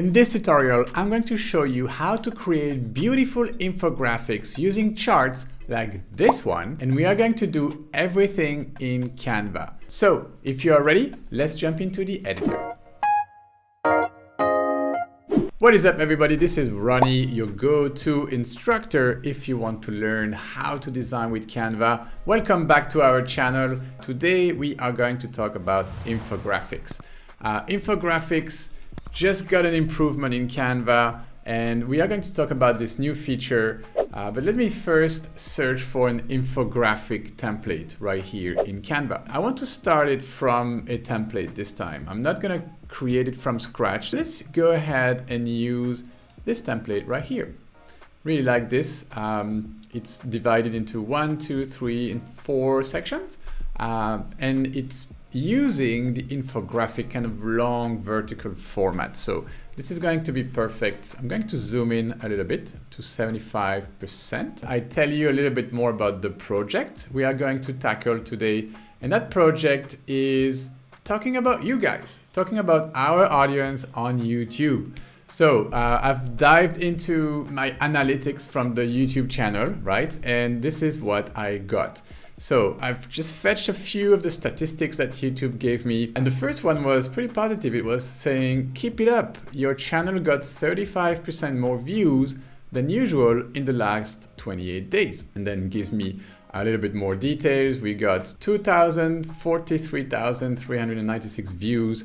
In this tutorial, I'm going to show you how to create beautiful infographics using charts like this one, and we are going to do everything in Canva. So, if you are ready, let's jump into the editor. What is up, everybody? This is Ronnie, your go-to instructor if you want to learn how to design with Canva. Welcome back to our channel. Today, we are going to talk about infographics. Infographics just got an improvement in Canva, and we are going to talk about this new feature, but let me first search for an infographic template right here in Canva. I want to start it from a template this time. I'm not going to create it from scratch. Let's go ahead and use this template right here. Really like this. It's divided into 1, 2, 3, and 4 sections, and it's using the infographic kind of long vertical format. So this is going to be perfect. I'm going to zoom in a little bit to 75%. I tell you a little bit more about the project we are going to tackle today. And that project is talking about you guys, talking about our audience on YouTube. So I've dived into my analytics from the YouTube channel, right? And this is what I got. So I've just fetched a few of the statistics that YouTube gave me. And the first one was pretty positive. It was saying, keep it up. Your channel got 35% more views than usual in the last 28 days. And then gives me a little bit more details. We got 2,043,396 views.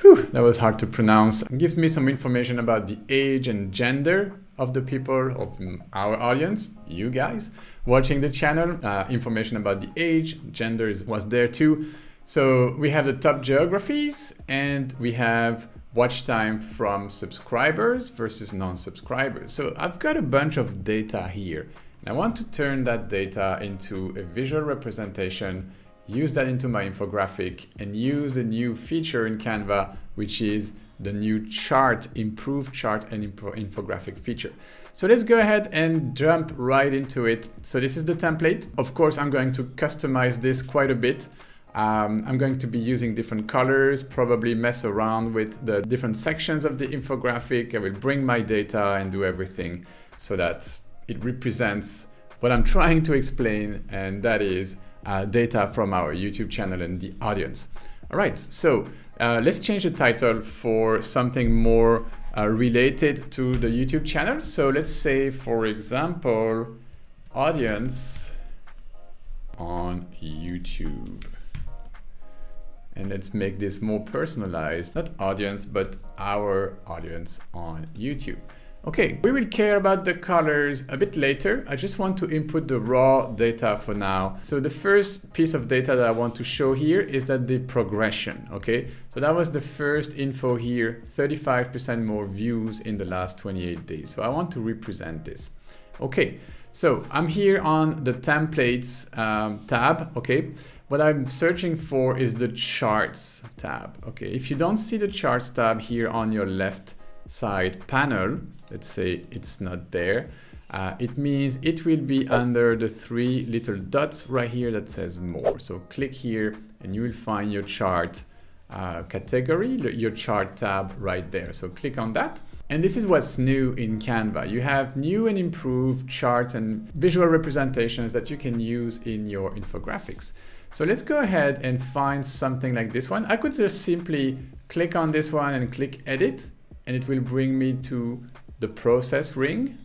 Whew, that was hard to pronounce. It gives me some information about the age and gender of the people of our audience, you guys watching the channel. Information about the age, gender was there too. So we have the top geographies, and we have watch time from subscribers versus non-subscribers. So I've got a bunch of data here, and I want to turn that data into a visual representation, use that into my infographic, and use a new feature in Canva, which is the new chart, improved chart and infographic feature. So let's go ahead and jump right into it. So this is the template. Of course, I'm going to customize this quite a bit. I'm going to be using different colors, probably mess around with the different sections of the infographic. I will bring my data and do everything so that it represents what I'm trying to explain, and that is data from our YouTube channel and the audience. All right, so let's change the title for something more related to the YouTube channel. So let's say, for example, audience on YouTube. And let's make this more personalized, not audience, but our audience on YouTube. Okay, we will care about the colors a bit later. I just want to input the raw data for now. So the first piece of data that I want to show here is that the progression, okay? So that was the first info here, 35% more views in the last 28 days. So I want to represent this. Okay, so I'm here on the templates tab, okay? What I'm searching for is the charts tab, okay? If you don't see the charts tab here on your left side panel, let's say it's not there, it means it will be under the 3 little dots right here that says more. So click here and you will find your chart category, your chart tab right there. So click on that. And this is what's new in Canva. You have new and improved charts and visual representations that you can use in your infographics. So let's go ahead and find something like this one. I could just simply click on this one and click edit, and it will bring me to the process ring,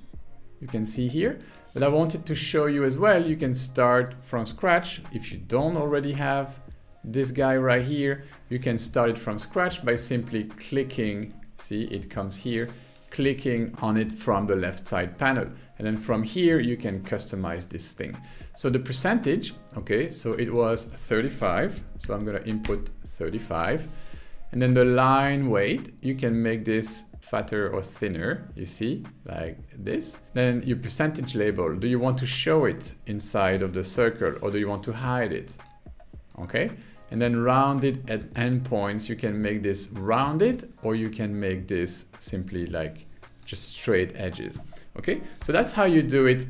you can see here. But I wanted to show you as well, you can start from scratch. If you don't already have this guy right here, you can start it from scratch by simply clicking, see it comes here, clicking on it from the left side panel. And then from here, you can customize this thing. So the percentage, okay, so it was 35. So I'm gonna input 35. And then the line weight, you can make this fatter or thinner, you see, like this. Then your percentage label, do you want to show it inside of the circle or do you want to hide it? Okay, and then rounded at endpoints, you can make this rounded or you can make this simply like just straight edges. Okay, so that's how you do it.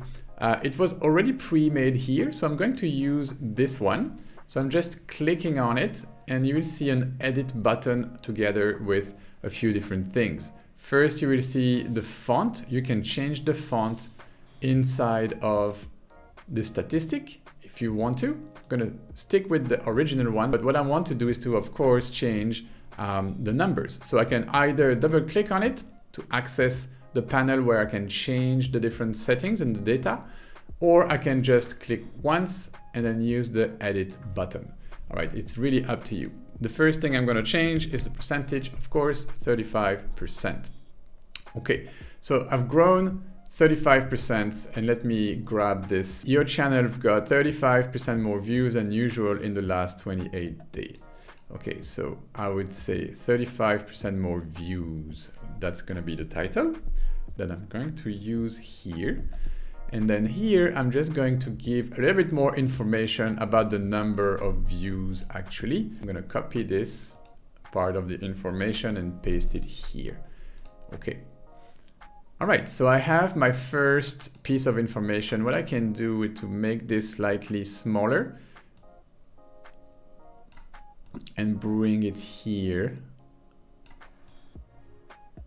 It was already pre-made here, so I'm going to use this one. So I'm just clicking on it and you will see an edit button together with a few different things. First, you will see the font. You can change the font inside of the statistic if you want to. I'm going to stick with the original one, but what I want to do is to, of course, change the numbers. So I can either double click on it to access the panel where I can change the different settings in the data, or I can just click once and then use the edit button. All right, it's really up to you. The first thing I'm going to change is the percentage, of course, 35%. Okay, so I've grown 35%, and let me grab this. Your channel got 35% more views than usual in the last 28 days. Okay, so I would say 35% more views. That's going to be the title that I'm going to use here. And then here, I'm just going to give a little bit more information about the number of views, actually. I'm going to copy this part of the information and paste it here. Okay. All right, so I have my first piece of information. What I can do is to make this slightly smaller and bring it here,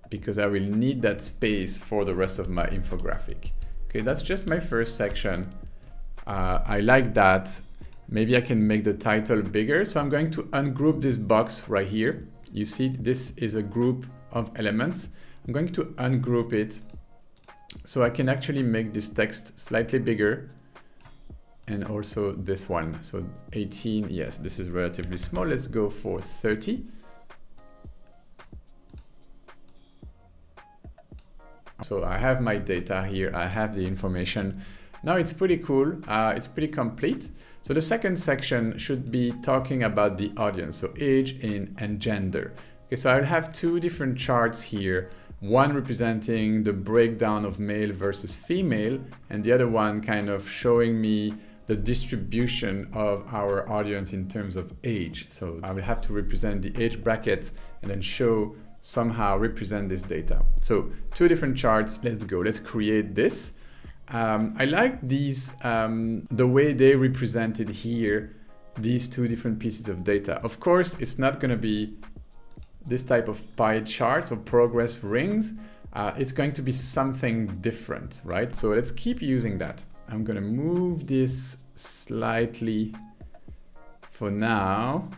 because I will need that space for the rest of my infographic. Okay, that's just my first section. I like that. Maybe I can make the title bigger. So I'm going to ungroup this box right here. You see, this is a group of elements. I'm going to ungroup it so I can actually make this text slightly bigger, and also this one. So 18, yes, this is relatively small. Let's go for 30. So I have my data here, I have the information. Now it's pretty cool, it's pretty complete. So the second section should be talking about the audience, so age and gender. Okay, so I'll have two different charts here, one representing the breakdown of male versus female, and the other one kind of showing me the distribution of our audience in terms of age. So I will have to represent the age brackets and then show somehow represent this data. So two different charts. Let's go. Let's create this. I like these, the way they represented here, these two different pieces of data. Of course, it's not going to be this type of pie chart or progress rings. It's going to be something different, right? So let's keep using that. I'm going to move this slightly for now,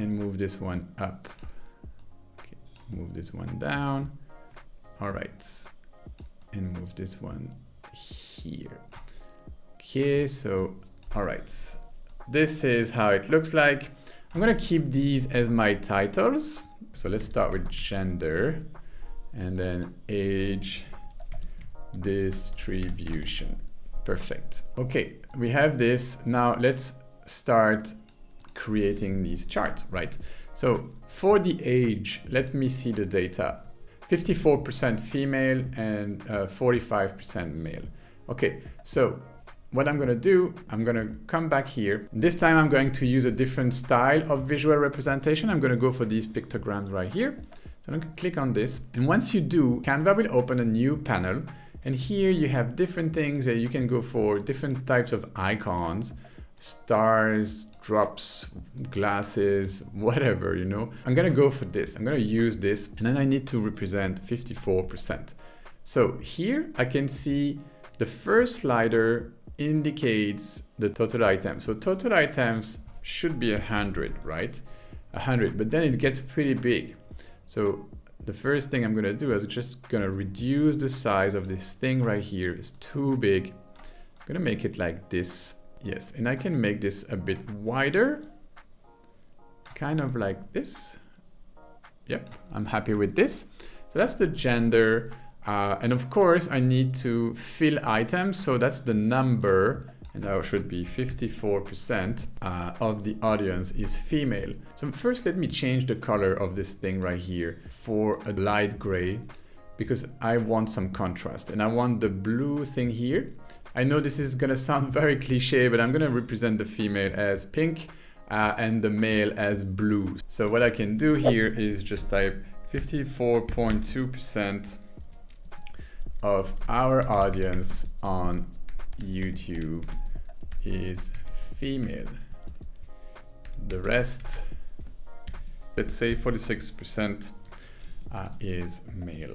and move this one up. Okay, move this one down. All right, and move this one here. Okay, so, all right. This is how it looks like. I'm gonna keep these as my titles. So let's start with gender and then age distribution. Perfect. Okay, we have this. Now let's start creating these charts, right? So for the age, let me see the data. 54% female and 45% male. Okay, so what I'm going to do, I'm going to come back here. This time I'm going to use a different style of visual representation. I'm going to go for these pictograms right here. So I'm going to click on this. And once you do, Canva will open a new panel. And here you have different things that you can go for, different types of icons. Stars, drops, glasses, whatever, you know. I'm gonna go for this. I'm gonna use this, and then I need to represent 54%. So here I can see the first slider indicates the total items. So total items should be 100, right? 100, but then it gets pretty big. So the first thing I'm gonna do is just gonna reduce the size of this thing right here. It's too big. I'm gonna make it like this. Yes, and I can make this a bit wider, kind of like this. Yep, I'm happy with this. So that's the gender. And of course, I need to fill items. So that's the number, and that should be 54% of the audience is female. So first, let me change the color of this thing right here for a light gray, because I want some contrast, and I want the blue thing here. I know this is gonna sound very cliche, but I'm gonna represent the female as pink and the male as blue. So what I can do here is just type 54.2% of our audience on YouTube is female. The rest let's say 46% is male.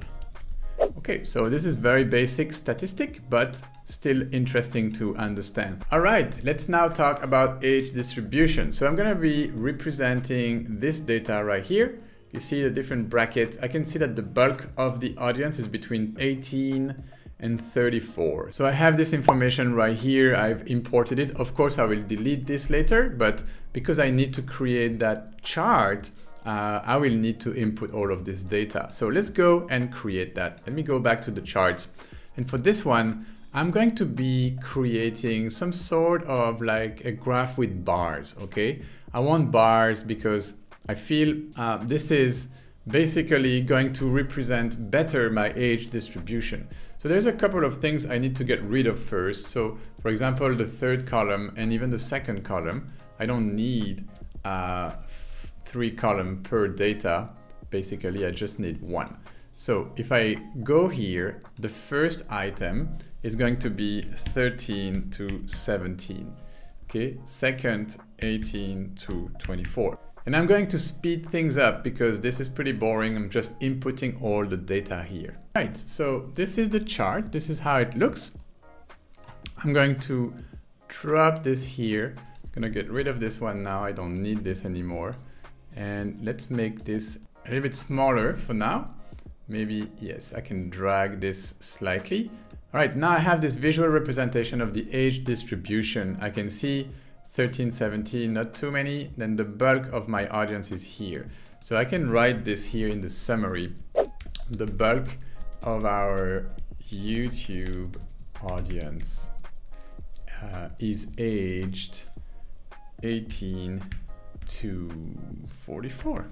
Okay, so this is very basic statistic, but still interesting to understand. All right, let's now talk about age distribution. So I'm gonna be representing this data right here. You see the different brackets. I can see that the bulk of the audience is between 18 and 34. So I have this information right here. I've imported it. Of course, I will delete this later, but because I need to create that chart, I will need to input all of this data. So let's go and create that. Let me go back to the charts. And for this one, I'm going to be creating some sort of like a graph with bars, okay? I want bars because I feel this is basically going to represent better my age distribution. So there's a couple of things I need to get rid of first. So for example, the third column and even the second column, I don't need 3 columns per data. Basically, I just need one. So if I go here, the first item is going to be 13 to 17. Okay, second, 18 to 24. And I'm going to speed things up because this is pretty boring. I'm just inputting all the data here. Right, so this is the chart. This is how it looks. I'm going to drop this here. I'm gonna get rid of this one now. I don't need this anymore. And let's make this a little bit smaller for now. Maybe, yes, I can drag this slightly. All right, now I have this visual representation of the age distribution. I can see 13, 17, not too many. Then the bulk of my audience is here. So I can write this here in the summary. The bulk of our YouTube audience is aged 18 to 44.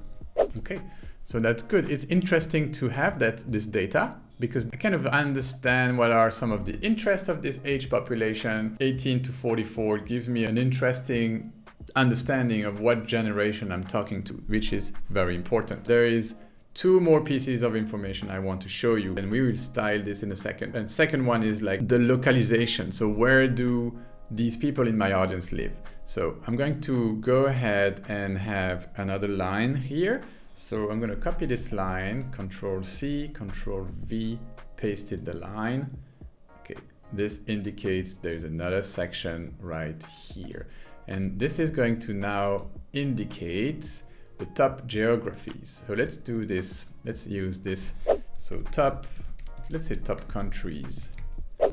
Okay, so that's good. It's interesting to have this data because I kind of understand what are some of the interests of this age population. 18 to 44 gives me an interesting understanding of what generation I'm talking to, which is very important. There is 2 more pieces of information I want to show you, and we will style this in a second. And second one is like the localization. So where do these people in my audience live? So I'm going to go ahead and have another line here. So I'm going to copy this line, Control C, Control V, pasted the line. Okay, this indicates there's another section right here. And this is going to now indicate the top geographies. So let's do this. Let's use this. So top, let's say top countries.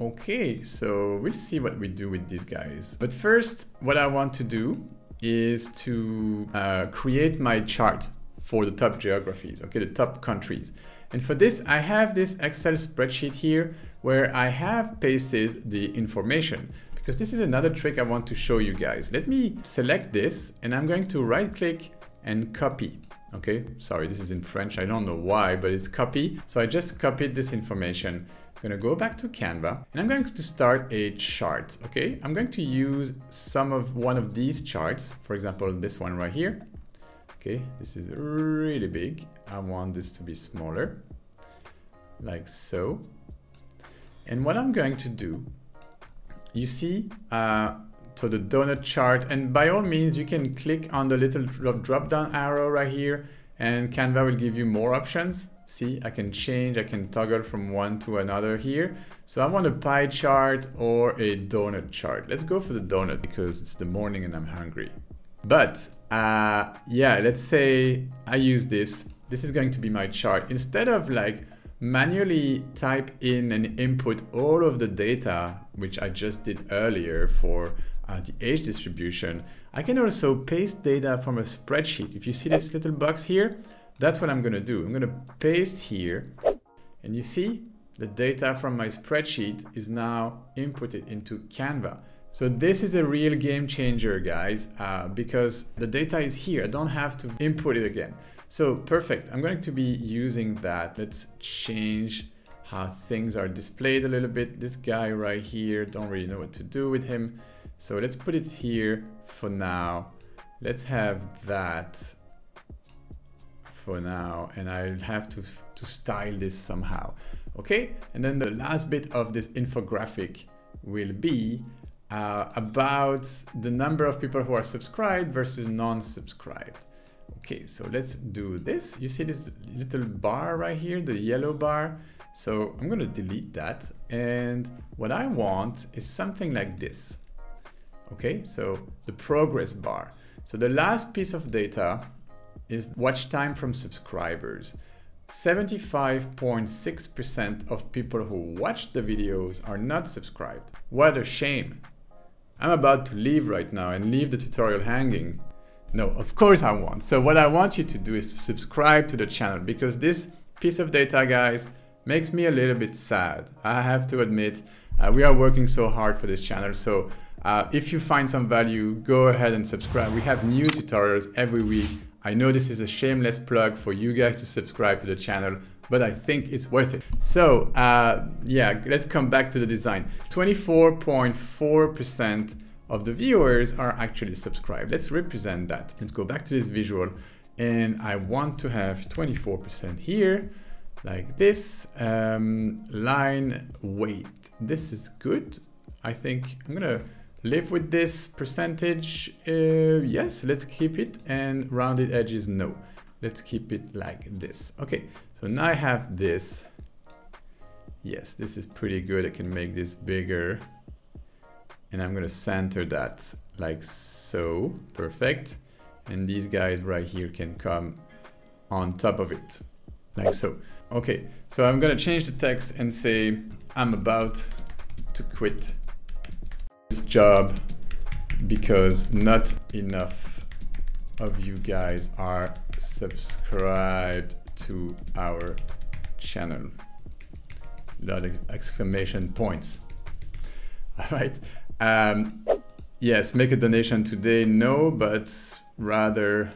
Okay, so we'll see what we do with these guys. But first, what I want to do is to create my chart for the top geographies, okay, the top countries. And for this, I have this Excel spreadsheet here where I have pasted the information, because this is another trick I want to show you guys. Let me select this and I'm going to right click and copy. Okay, sorry, this is in French. I don't know why, but it's copy. So I just copied this information. I'm gonna go back to Canva and I'm going to start a chart. Okay, I'm going to use one of these charts, for example, this one right here. Okay, this is really big. I want this to be smaller, like so. And what I'm going to do, you see, so the donut chart, and by all means, you can click on the little drop-down arrow right here and Canva will give you more options. See, I can change, I can toggle from one to another here. So I want a pie chart or a donut chart. Let's go for the donut because it's the morning and I'm hungry. But yeah, let's say I use this. This is going to be my chart. Instead of like manually type in and input all of the data, which I just did earlier for the age distribution, I can also paste data from a spreadsheet. If you see this little box here, that's what I'm gonna do. I'm gonna paste here, and you see the data from my spreadsheet is now inputted into Canva. So this is a real game changer, guys, because the data is here. I don't have to input it again. So perfect, I'm going to be using that. Let's change how things are displayed a little bit. This guy right here, don't really know what to do with him. So let's put it here for now. Let's have that for now, and I'll have to style this somehow. Okay, and then the last bit of this infographic will be about the number of people who are subscribed versus non-subscribed. Okay, so let's do this. You see this little bar right here, the yellow bar? So I'm gonna delete that. And what I want is something like this. Okay, so the progress bar. So the last piece of data is watch time from subscribers. 75.6% of people who watch the videos are not subscribed. What a shame. I'm about to leave right now and leave the tutorial hanging. No, of course I won't. So what I want you to do is to subscribe to the channel, because this piece of data, guys, makes me a little bit sad. I have to admit, we are working so hard for this channel. So if you find some value, go ahead and subscribe. We have new tutorials every week. I know this is a shameless plug for you guys to subscribe to the channel, but I think it's worth it. So yeah, let's come back to the design. 24.4% of the viewers are actually subscribed. Let's represent that. Let's go back to this visual, and I want to have 24% here, like this. Line weight. This is good. I think I'm gonna live with this percentage. Yes, let's keep it. And rounded edges, no. Let's keep it like this. Okay, so now I have this. Yes, this is pretty good. I can make this bigger. And I'm gonna center that like so. Perfect. And these guys right here can come on top of it, like so. Okay, so I'm gonna change the text and say, I'm about to quit this job because not enough of you guys are subscribed to our channel. A lot of exclamation points. All right. Yes, make a donation today. No, but rather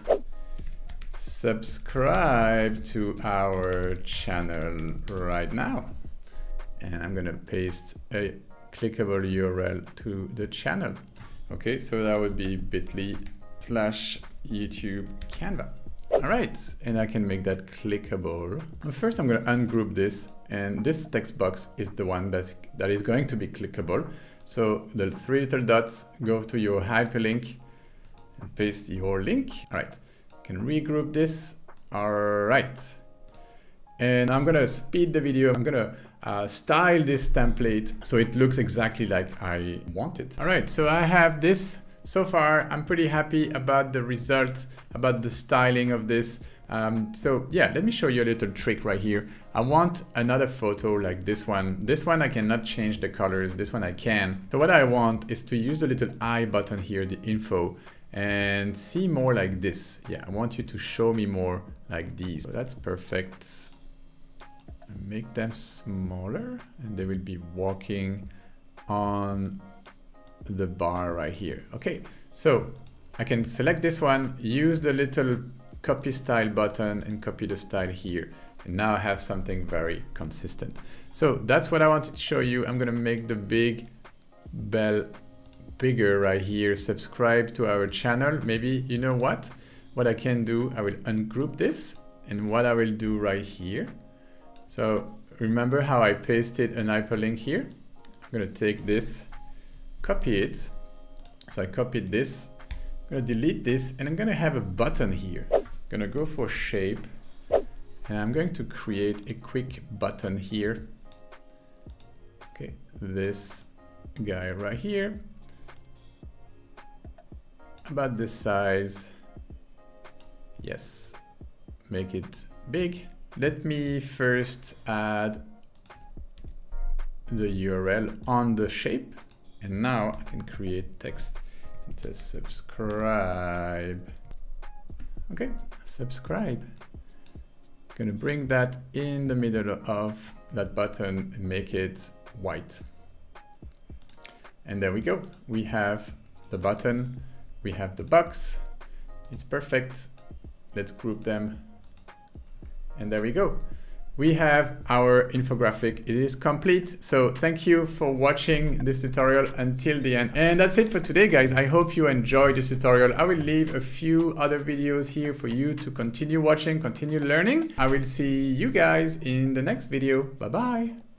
subscribe to our channel right now. And I'm gonna paste a clickable URL to the channel. Okay, so that would be bit.ly/YouTube Canva. All right, and I can make that clickable. First, I'm gonna ungroup this, and this text box is the one that is going to be clickable. So the three little dots, go to your hyperlink and paste your link. All right, I can regroup this. All right. And I'm gonna speed the video. I'm gonna style this template so it looks exactly like I want it. All right, so I have this. So far, I'm pretty happy about the result, about the styling of this. So yeah, let me show you a little trick right here. I want another photo like this one. This one I cannot change the colors, this one I can. So what I want is to use the little I button here, the info, and see more like this. Yeah, I want you to show me more like these. So that's perfect. Make them smaller and they will be walking on the bar right here. Okay, so I can select this one, use the little copy style button and copy the style here. And now I have something very consistent. So that's what I wanted to show you. I'm gonna make the big bell bigger right here. Subscribe to our channel. Maybe, you know what I can do, I will ungroup this, and what I will do right here. So remember how I pasted an hyperlink here? I'm gonna take this, copy it. So I copied this, I'm gonna delete this, and I'm gonna have a button here. I'm gonna go for shape, and I'm going to create a quick button here. Okay, this guy right here, about this size. Yes, make it big. Let me first add the URL on the shape. And now I can create text. It says subscribe. Okay, subscribe. I'm gonna bring that in the middle of that button and make it white. And there we go. We have the button, we have the box. It's perfect. Let's group them. And there we go. We have our infographic. It is complete. So thank you for watching this tutorial until the end. And that's it for today, guys. I hope you enjoyed this tutorial. I will leave a few other videos here for you to continue watching, continue learning. I will see you guys in the next video. Bye-bye.